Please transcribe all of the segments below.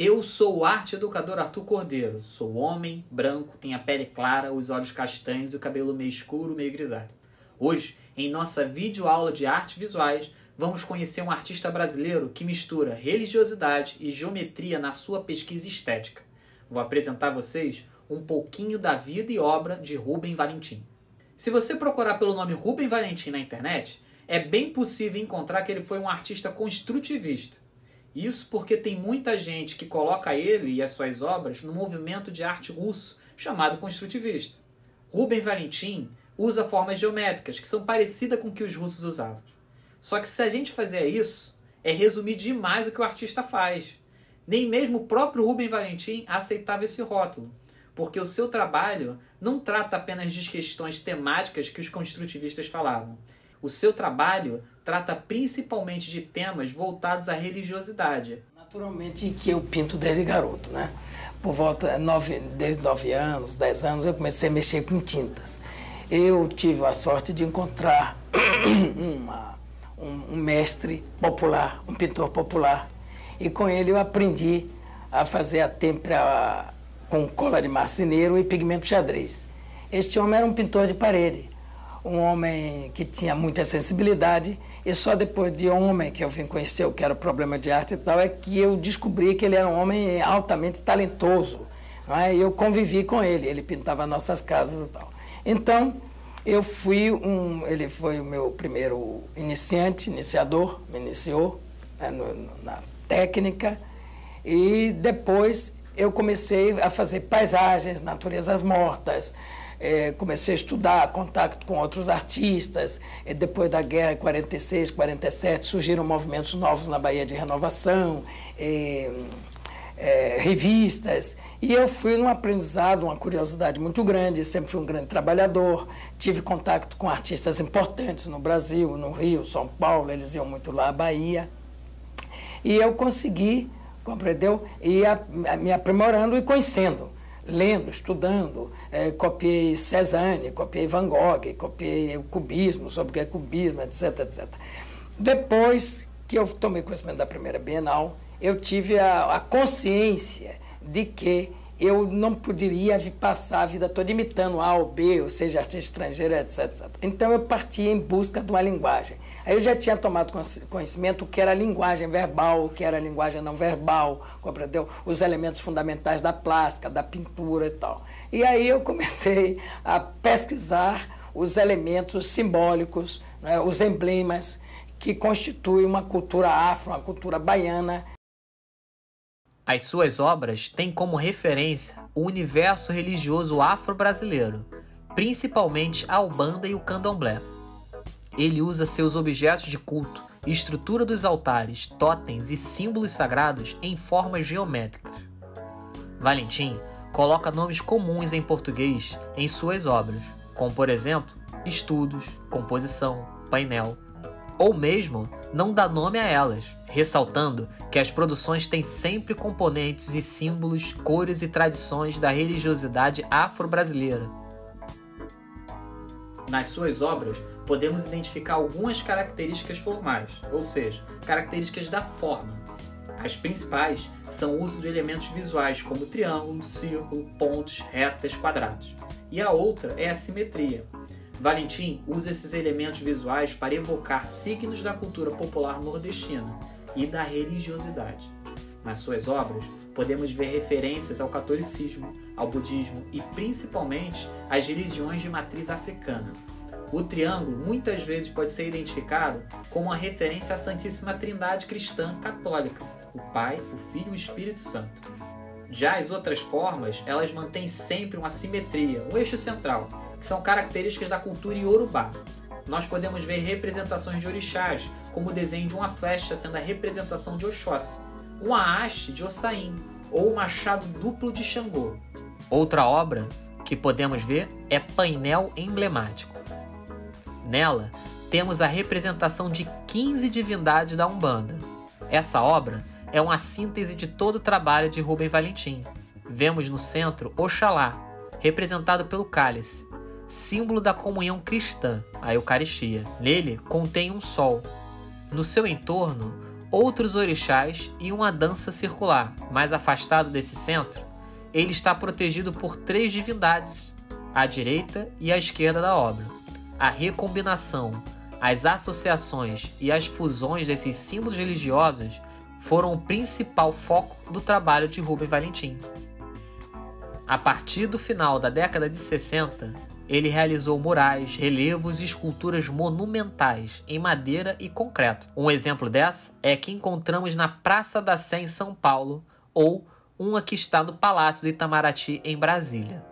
Eu sou o arte educador Arthur Cordeiro. Sou homem, branco, tenho a pele clara, os olhos castanhos e o cabelo meio escuro, meio grisalho. Hoje, em nossa videoaula de artes visuais, vamos conhecer um artista brasileiro que mistura religiosidade e geometria na sua pesquisa estética. Vou apresentar a vocês um pouquinho da vida e obra de Rubem Valentim. Se você procurar pelo nome Rubem Valentim na internet, é bem possível encontrar que ele foi um artista construtivista. Isso porque tem muita gente que coloca ele e as suas obras no movimento de arte russo chamado construtivista. Rubem Valentim usa formas geométricas que são parecidas com o que os russos usavam. Só que se a gente fizer isso, é resumir demais o que o artista faz. Nem mesmo o próprio Rubem Valentim aceitava esse rótulo, porque o seu trabalho não trata apenas de questões temáticas que os construtivistas falavam. O seu trabalho trata principalmente de temas voltados à religiosidade. Naturalmente que eu pinto desde garoto, né? Por volta desde 9 anos, 10 anos, eu comecei a mexer com tintas. Eu tive a sorte de encontrar um mestre popular, um pintor popular, e com ele eu aprendi a fazer a têmpera com cola de marceneiro e pigmento xadrez. Este homem era um pintor de parede, um homem que tinha muita sensibilidade, e só depois de homem que eu vim conhecer o que era o problema de arte e tal, é que eu descobri que ele era um homem altamente talentoso, não é? Eu convivi com ele, ele pintava nossas casas e tal. Então, ele foi o meu primeiro iniciador, me iniciou, né, na técnica, e depois eu comecei a fazer paisagens, naturezas mortas. Comecei a estudar, contato com outros artistas. Depois da guerra, em 46, 47, surgiram movimentos novos na Bahia de renovação, revistas. E eu fui num aprendizado, uma curiosidade muito grande, sempre fui um grande trabalhador. Tive contato com artistas importantes no Brasil, no Rio, São Paulo, eles iam muito lá à Bahia. E eu consegui, compreendeu? E me aprimorando e conhecendo. Lendo, estudando, copiei Cézanne, copiei Van Gogh, copiei o cubismo, sobre o que é cubismo, etc, etc. Depois que eu tomei conhecimento da primeira Bienal, eu tive a consciência de que eu não poderia passar a vida toda imitando A ou B, ou seja, artista estrangeiro, etc, etc. Então eu parti em busca de uma linguagem. Aí eu já tinha tomado conhecimento o que era linguagem verbal, o que era linguagem não verbal, compreendeu? Os elementos fundamentais da plástica, da pintura e tal. E aí eu comecei a pesquisar os elementos simbólicos, né, os emblemas que constituem uma cultura afro, uma cultura baiana. As suas obras têm como referência o universo religioso afro-brasileiro, principalmente a Umbanda e o Candomblé. Ele usa seus objetos de culto, estrutura dos altares, totens e símbolos sagrados em formas geométricas. Valentim coloca nomes comuns em português em suas obras, como por exemplo, estudos, composição, painel, ou mesmo não dá nome a elas, ressaltando que as produções têm sempre componentes e símbolos, cores e tradições da religiosidade afro-brasileira. Nas suas obras, podemos identificar algumas características formais, ou seja, características da forma. As principais são o uso de elementos visuais como triângulo, círculo, pontos, retas, quadrados. E a outra é a simetria. Valentim usa esses elementos visuais para evocar signos da cultura popular nordestina e da religiosidade. Nas suas obras, podemos ver referências ao catolicismo, ao budismo e, principalmente, às religiões de matriz africana. O triângulo muitas vezes pode ser identificado como uma referência à Santíssima Trindade cristã católica, o Pai, o Filho e o Espírito Santo. Já as outras formas, elas mantêm sempre uma simetria, um eixo central, que são características da cultura iorubá. Nós podemos ver representações de orixás, como o desenho de uma flecha sendo a representação de Oxóssi, uma haste de Oçaim ou um machado duplo de Xangô. Outra obra que podemos ver é Painel Emblemático. Nela, temos a representação de 15 divindades da Umbanda. Essa obra é uma síntese de todo o trabalho de Rubem Valentim. Vemos no centro Oxalá, representado pelo cálice, símbolo da comunhão cristã, a Eucaristia. Nele contém um sol. No seu entorno, outros orixás e uma dança circular. Mais afastado desse centro, ele está protegido por três divindades, à direita e à esquerda da obra. A recombinação, as associações e as fusões desses símbolos religiosos foram o principal foco do trabalho de Rubem Valentim. A partir do final da década de 60, ele realizou murais, relevos e esculturas monumentais em madeira e concreto. Um exemplo dessa é que encontramos na Praça da Sé em São Paulo, ou uma que está no Palácio do Itamaraty em Brasília.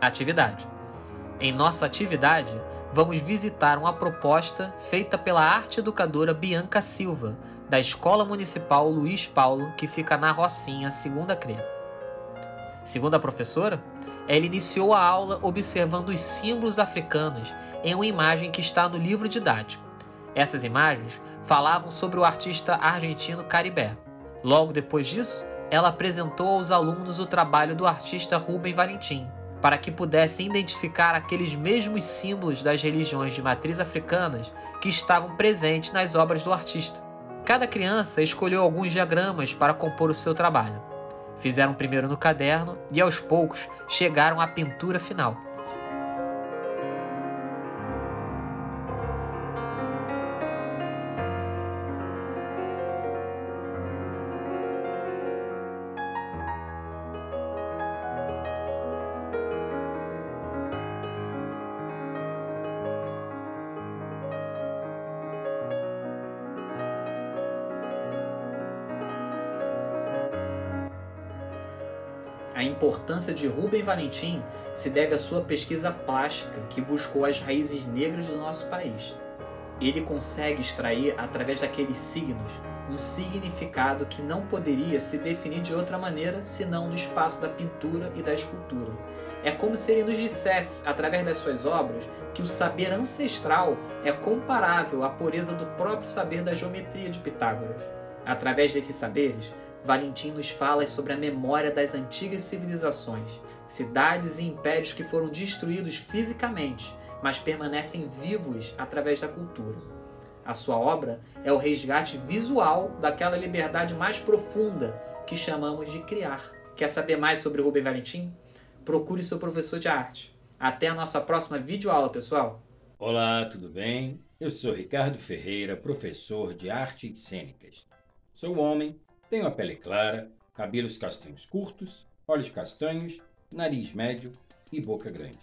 Atividade. Em nossa atividade, vamos visitar uma proposta feita pela arte educadora Bianca Silva, da Escola Municipal Luiz Paulo, que fica na Rocinha, segunda CRE. Segundo a professora, ela iniciou a aula observando os símbolos africanos em uma imagem que está no livro didático. Essas imagens falavam sobre o artista argentino Caribé. Logo depois disso, ela apresentou aos alunos o trabalho do artista Rubem Valentim, para que pudessem identificar aqueles mesmos símbolos das religiões de matriz africanas que estavam presentes nas obras do artista. Cada criança escolheu alguns diagramas para compor o seu trabalho. Fizeram primeiro no caderno e, aos poucos, chegaram à pintura final. A importância de Rubem Valentim se deve à sua pesquisa plástica, que buscou as raízes negras do nosso país. Ele consegue extrair, através daqueles signos, um significado que não poderia se definir de outra maneira senão no espaço da pintura e da escultura. É como se ele nos dissesse, através das suas obras, que o saber ancestral é comparável à pureza do próprio saber da geometria de Pitágoras. Através desses saberes, Valentim nos fala sobre a memória das antigas civilizações, cidades e impérios que foram destruídos fisicamente, mas permanecem vivos através da cultura. A sua obra é o resgate visual daquela liberdade mais profunda que chamamos de criar. Quer saber mais sobre Rubem Valentim? Procure seu professor de arte. Até a nossa próxima videoaula, pessoal! Olá, tudo bem? Eu sou Ricardo Ferreira, professor de artes cênicas. Sou homem, tenho a pele clara, cabelos castanhos curtos, olhos castanhos, nariz médio e boca grande.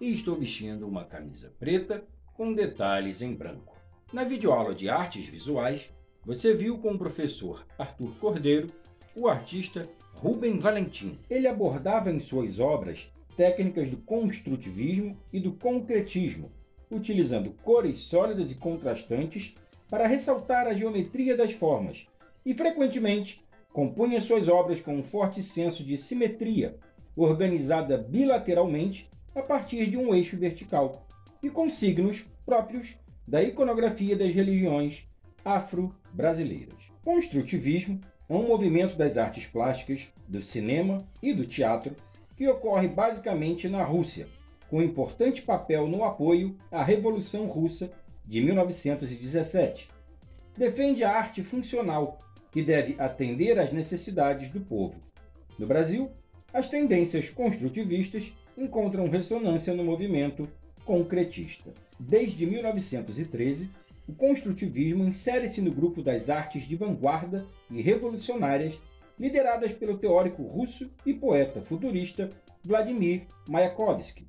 E estou vestindo uma camisa preta com detalhes em branco. Na videoaula de artes visuais, você viu com o professor Arthur Cordeiro o artista Rubem Valentim. Ele abordava em suas obras técnicas do construtivismo e do concretismo, utilizando cores sólidas e contrastantes para ressaltar a geometria das formas, e frequentemente compunha suas obras com um forte senso de simetria, organizada bilateralmente a partir de um eixo vertical, e com signos próprios da iconografia das religiões afro-brasileiras. Construtivismo é um movimento das artes plásticas, do cinema e do teatro que ocorre basicamente na Rússia, com um importante papel no apoio à Revolução Russa de 1917. Defende a arte funcional, que deve atender às necessidades do povo. No Brasil, as tendências construtivistas encontram ressonância no movimento concretista. Desde 1913, o construtivismo insere-se no grupo das artes de vanguarda e revolucionárias lideradas pelo teórico russo e poeta futurista Vladimir Mayakovsky.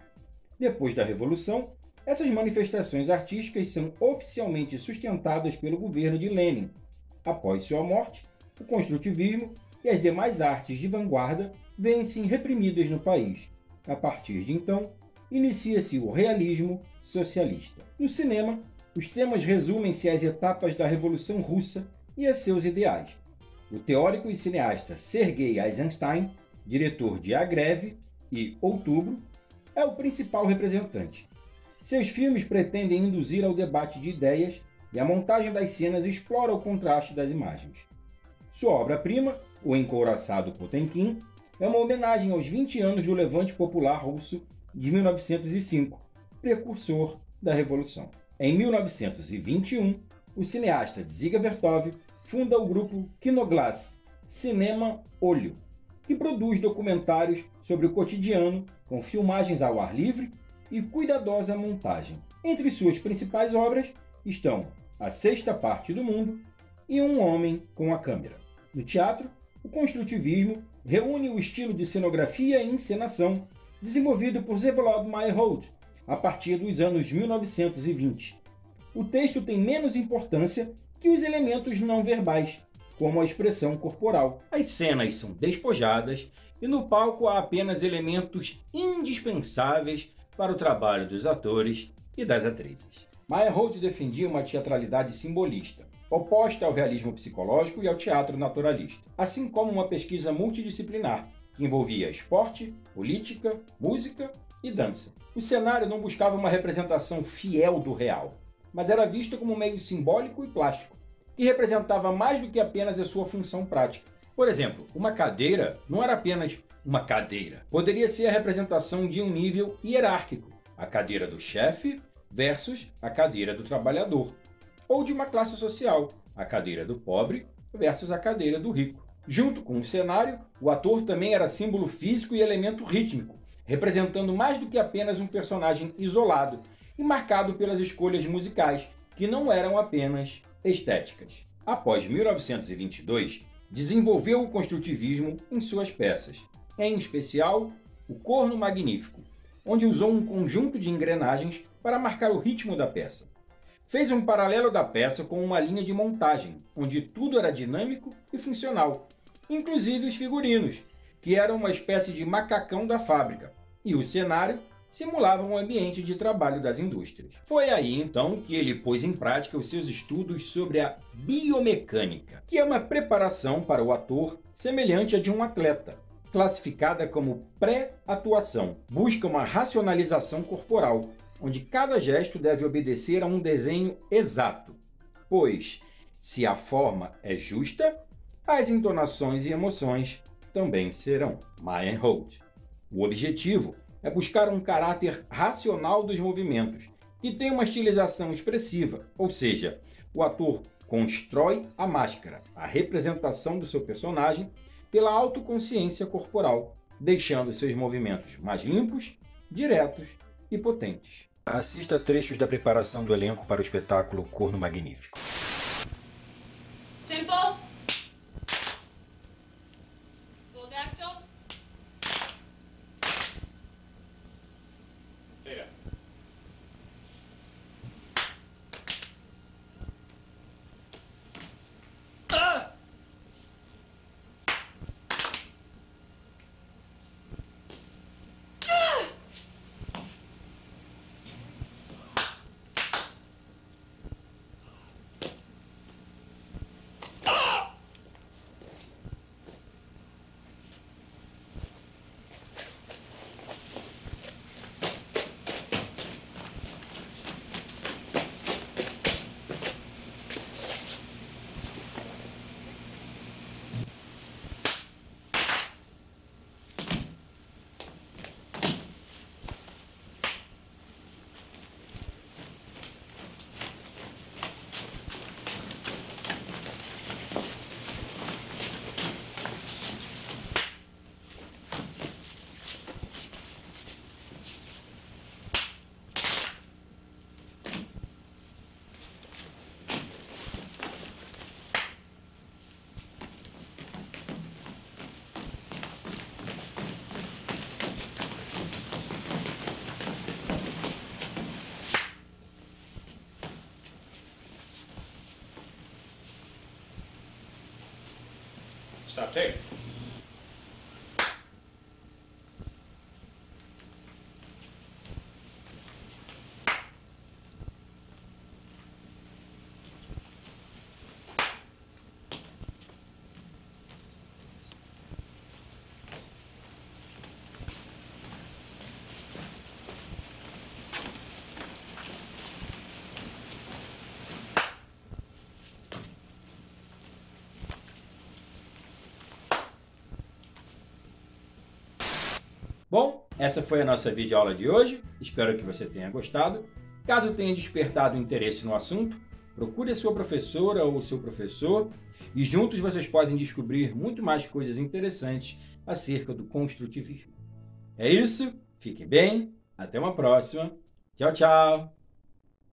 Depois da Revolução, essas manifestações artísticas são oficialmente sustentadas pelo governo de Lenin. Após sua morte, o construtivismo e as demais artes de vanguarda vêm-se reprimidas no país. A partir de então, inicia-se o realismo socialista. No cinema, os temas resumem-se às etapas da Revolução Russa e a seus ideais. O teórico e cineasta Sergei Eisenstein, diretor de A Greve e Outubro, é o principal representante. Seus filmes pretendem induzir ao debate de ideias e a montagem das cenas explora o contraste das imagens. Sua obra-prima, O Encouraçado Potemkin, é uma homenagem aos 20 anos do Levante Popular Russo de 1905, precursor da Revolução. Em 1921, o cineasta Dziga Vertov funda o grupo Kinoglas, Cinema Olho, que produz documentários sobre o cotidiano com filmagens ao ar livre e cuidadosa montagem. Entre suas principais obras estão A Sexta Parte do Mundo e Um Homem com a Câmera. No teatro, o construtivismo reúne o estilo de cenografia e encenação desenvolvido por Vsevolod Meyerhold a partir dos anos 1920. O texto tem menos importância que os elementos não verbais, como a expressão corporal. As cenas são despojadas e no palco há apenas elementos indispensáveis para o trabalho dos atores e das atrizes. Meyerhold defendia uma teatralidade simbolista, oposta ao realismo psicológico e ao teatro naturalista, assim como uma pesquisa multidisciplinar, que envolvia esporte, política, música e dança. O cenário não buscava uma representação fiel do real, mas era visto como um meio simbólico e plástico, que representava mais do que apenas a sua função prática. Por exemplo, uma cadeira não era apenas uma cadeira. Poderia ser a representação de um nível hierárquico, a cadeira do chefe versus a cadeira do trabalhador, ou de uma classe social, a cadeira do pobre versus a cadeira do rico. Junto com o cenário, o ator também era símbolo físico e elemento rítmico, representando mais do que apenas um personagem isolado e marcado pelas escolhas musicais, que não eram apenas estéticas. Após 1922, desenvolveu o construtivismo em suas peças, em especial o Corno Magnífico, onde usou um conjunto de engrenagens para marcar o ritmo da peça. Fez um paralelo da peça com uma linha de montagem, onde tudo era dinâmico e funcional, inclusive os figurinos, que eram uma espécie de macacão da fábrica, e o cenário simulava um ambiente de trabalho das indústrias. Foi aí, então, que ele pôs em prática os seus estudos sobre a biomecânica, que é uma preparação para o ator semelhante à de um atleta, classificada como pré-atuação. Busca uma racionalização corporal, onde cada gesto deve obedecer a um desenho exato, pois, se a forma é justa, as entonações e emoções também serão. Meyerhold. O objetivo é buscar um caráter racional dos movimentos, que tem uma estilização expressiva, ou seja, o ator constrói a máscara, a representação do seu personagem, pela autoconsciência corporal, deixando seus movimentos mais limpos, diretos e potentes. Assista trechos da preparação do elenco para o espetáculo Corno Magnífico. Simple. Stop tape. Bom, essa foi a nossa videoaula de hoje, espero que você tenha gostado. Caso tenha despertado interesse no assunto, Procure a sua professora ou o seu professor e juntos vocês podem descobrir muito mais coisas interessantes acerca do construtivismo. É isso, fique bem, até uma próxima. Tchau, tchau!